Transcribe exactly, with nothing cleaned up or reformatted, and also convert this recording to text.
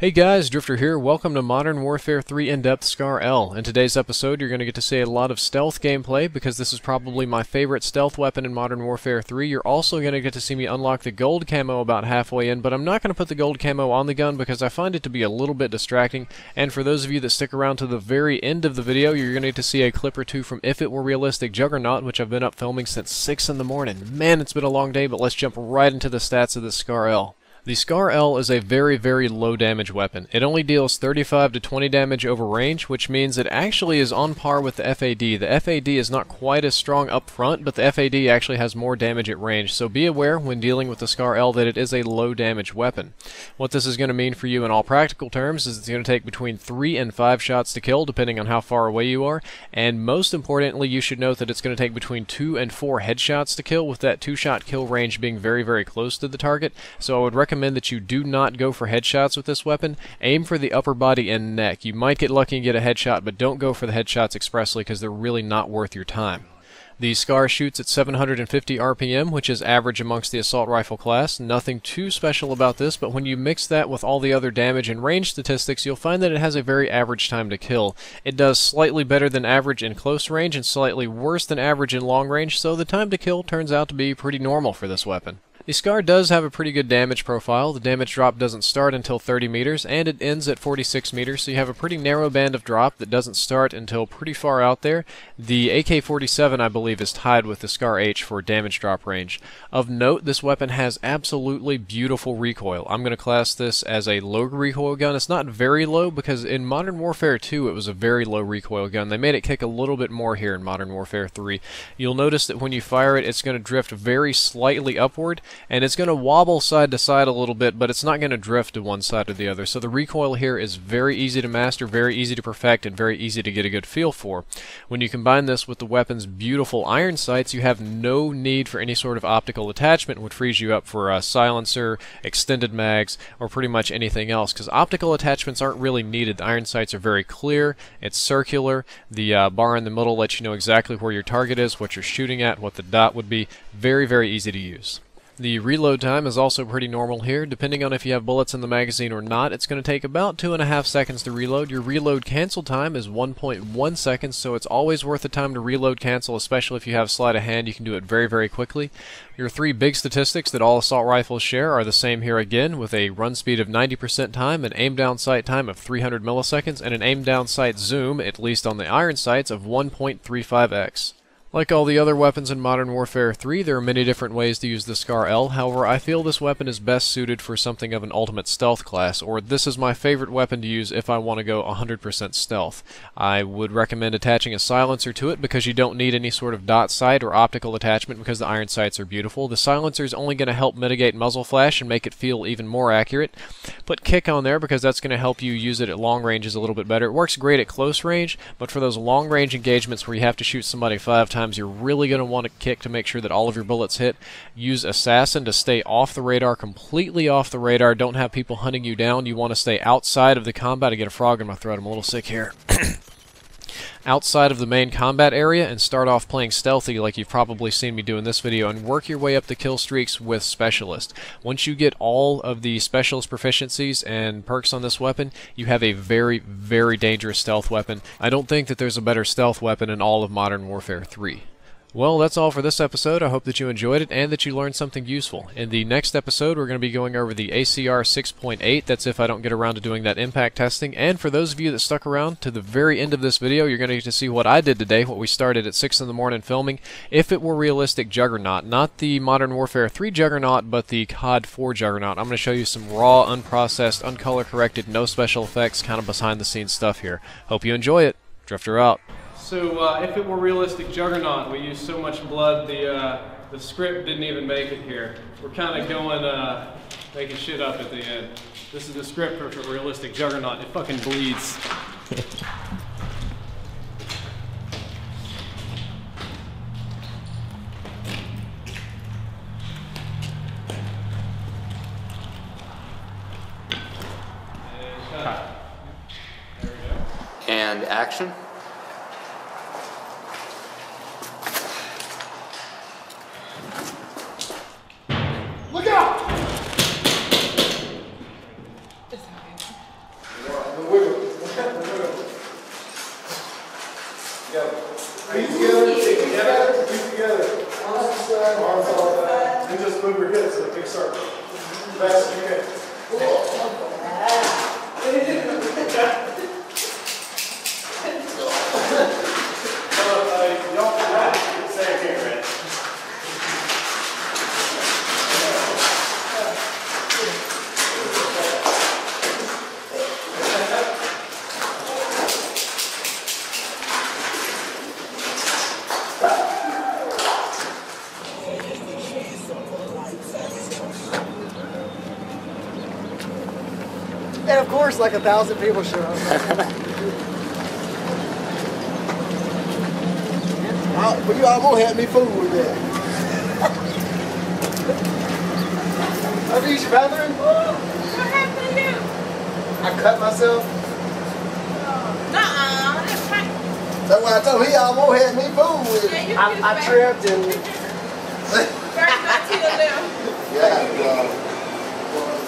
Hey guys, Drift zero r here. Welcome to Modern Warfare three In-Depth Scar-L. In today's episode, you're going to get to see a lot of stealth gameplay because this is probably my favorite stealth weapon in Modern Warfare three. You're also going to get to see me unlock the gold camo about halfway in, but I'm not going to put the gold camo on the gun because I find it to be a little bit distracting. And for those of you that stick around to the very end of the video, you're going to get to see a clip or two from If It Were Realistic Juggernaut, which I've been up filming since six in the morning. Man, it's been a long day, but let's jump right into the stats of this Scar-L. The Scar-L is a very, very low damage weapon. It only deals thirty-five to twenty damage over range, which means it actually is on par with the F A D. The F A D is not quite as strong up front, but the F A D actually has more damage at range, so be aware when dealing with the Scar-L that it is a low damage weapon. What this is going to mean for you in all practical terms is it's going to take between three and five shots to kill, depending on how far away you are, and most importantly, you should note that it's going to take between two and four headshots to kill, with that two-shot kill range being very, very close to the target, so I would recommend that you do not go for headshots with this weapon. Aim for the upper body and neck. You might get lucky and get a headshot, but don't go for the headshots expressly because they're really not worth your time. The SCAR shoots at seven hundred fifty R P M, which is average amongst the assault rifle class. Nothing too special about this, but when you mix that with all the other damage and range statistics, you'll find that it has a very average time to kill. It does slightly better than average in close range and slightly worse than average in long range, so the time to kill turns out to be pretty normal for this weapon. The SCAR does have a pretty good damage profile. The damage drop doesn't start until thirty meters, and it ends at forty-six meters, so you have a pretty narrow band of drop that doesn't start until pretty far out there. The A K forty-seven, I believe, is tied with the SCAR-H for damage drop range. Of note, this weapon has absolutely beautiful recoil. I'm going to class this as a low recoil gun. It's not very low, because in Modern Warfare two, it was a very low recoil gun. They made it kick a little bit more here in Modern Warfare three. You'll notice that when you fire it, it's going to drift very slightly upward, and it's going to wobble side to side a little bit, but it's not going to drift to one side or the other. So the recoil here is very easy to master, very easy to perfect, and very easy to get a good feel for. When you combine this with the weapon's beautiful iron sights, you have no need for any sort of optical attachment, which frees you up for a silencer, extended mags, or pretty much anything else, because optical attachments aren't really needed. The iron sights are very clear, it's circular, the uh, bar in the middle lets you know exactly where your target is, what you're shooting at, what the dot would be. Very, very easy to use. The reload time is also pretty normal here. Depending on if you have bullets in the magazine or not, it's going to take about two and a half seconds to reload. Your reload cancel time is one point one seconds, so it's always worth the time to reload cancel, especially if you have sleight of hand. You can do it very, very quickly. Your three big statistics that all assault rifles share are the same here again, with a run speed of ninety percent time, an aim down sight time of three hundred milliseconds, and an aim down sight zoom, at least on the iron sights, of one point three five x. Like all the other weapons in Modern Warfare three, there are many different ways to use the Scar-L. However, I feel this weapon is best suited for something of an ultimate stealth class, or this is my favorite weapon to use if I want to go one hundred percent stealth. I would recommend attaching a silencer to it because you don't need any sort of dot sight or optical attachment because the iron sights are beautiful. The silencer is only going to help mitigate muzzle flash and make it feel even more accurate. Put kick on there because that's going to help you use it at long ranges a little bit better. It works great at close range, but for those long range engagements where you have to shoot somebody five times, you're really going to want to kick to make sure that all of your bullets hit. Use Assassin to stay off the radar, completely off the radar. Don't have people hunting you down. You want to stay outside of the combat. I get a frog in my throat. I'm a little sick here. Outside of the main combat area and start off playing stealthy like you've probably seen me do in this video, and work your way up the kill streaks with Specialist. Once you get all of the Specialist proficiencies and perks on this weapon, you have a very, very dangerous stealth weapon. I don't think that there's a better stealth weapon in all of Modern Warfare three. Well, that's all for this episode. I hope that you enjoyed it and that you learned something useful. In the next episode, we're going to be going over the A C R six point eight. That's if I don't get around to doing that impact testing. And for those of you that stuck around to the very end of this video, you're going to get to see what I did today, what we started at six in the morning filming, If It Were Realistic Juggernaut. Not the Modern Warfare three Juggernaut, but the C O D four Juggernaut. I'm going to show you some raw, unprocessed, uncolor-corrected, no special effects, kind of behind-the-scenes stuff here. Hope you enjoy it. Drift zero r out. So uh, If It Were Realistic Juggernaut, we used so much blood the uh, the script didn't even make it here. We're kind of going uh, making shit up at the end. This is the script for Realistic Juggernaut. It fucking bleeds. And cut. There we go. And action. Look out! It's not good. back, arms all that, and just move your hips in a big circle. Fast as you can. And of course, like a thousand people show up. Wow, but you almost had me fooled with that. Have you used your bathroom? Ooh, what happened to you? I cut myself. Uh, Nuh-uh, that's right. That's why I told him he almost had me fooled with it. Yeah, I, I tripped and... First, I teed a little. Yeah, I